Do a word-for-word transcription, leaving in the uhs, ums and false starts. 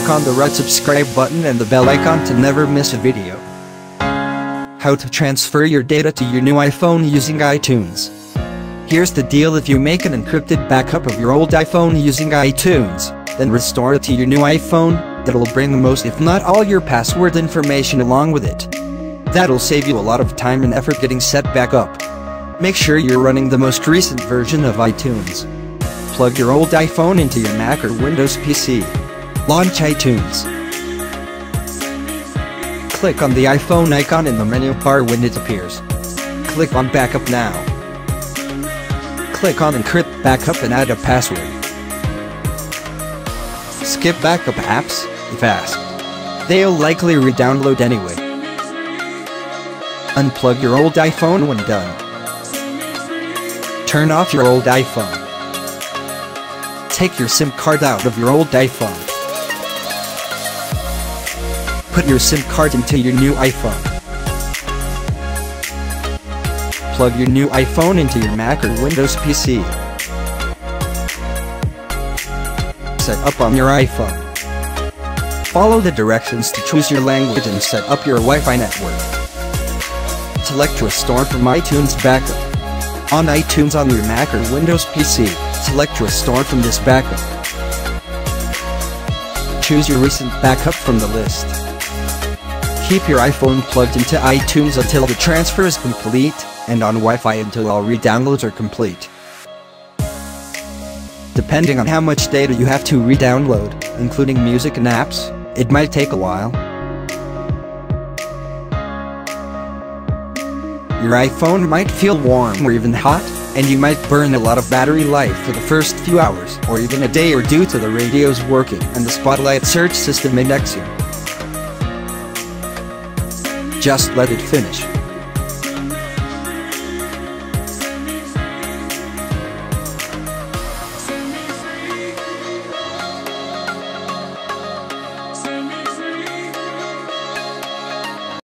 click on the red subscribe button and the bell icon to never miss a video. How to transfer your data to your new iPhone using iTunes. Here's the deal: if you make an encrypted backup of your old iPhone using iTunes, then restore it to your new iPhone, that'll bring the most if not all your password information along with it. That'll save you a lot of time and effort getting set back up. Make sure you're running the most recent version of iTunes. Plug your old iPhone into your Mac or Windows P C. Launch iTunes. Click on the iPhone icon in the menu bar when it appears. Click on Backup Now. Click on Encrypt Backup and add a password. Skip backup apps, if asked. They'll likely re-download anyway. Unplug your old iPhone when done. Turn off your old iPhone. Take your SIM card out of your old iPhone. Put your SIM card into your new iPhone. Plug your new iPhone into your Mac or Windows P C. Set up on your iPhone. Follow the directions to choose your language and set up your Wi-Fi network. Select Restore from iTunes Backup. On iTunes on your Mac or Windows P C, select Restore from this backup. Choose your recent backup from the list. Keep your iPhone plugged into iTunes until the transfer is complete, and on Wi-Fi until all re-downloads are complete. Depending on how much data you have to re-download, including music and apps, it might take a while. Your iPhone might feel warm or even hot, and you might burn a lot of battery life for the first few hours or even a day, or due to the radio's working and the Spotlight search system indexing. Just let it finish.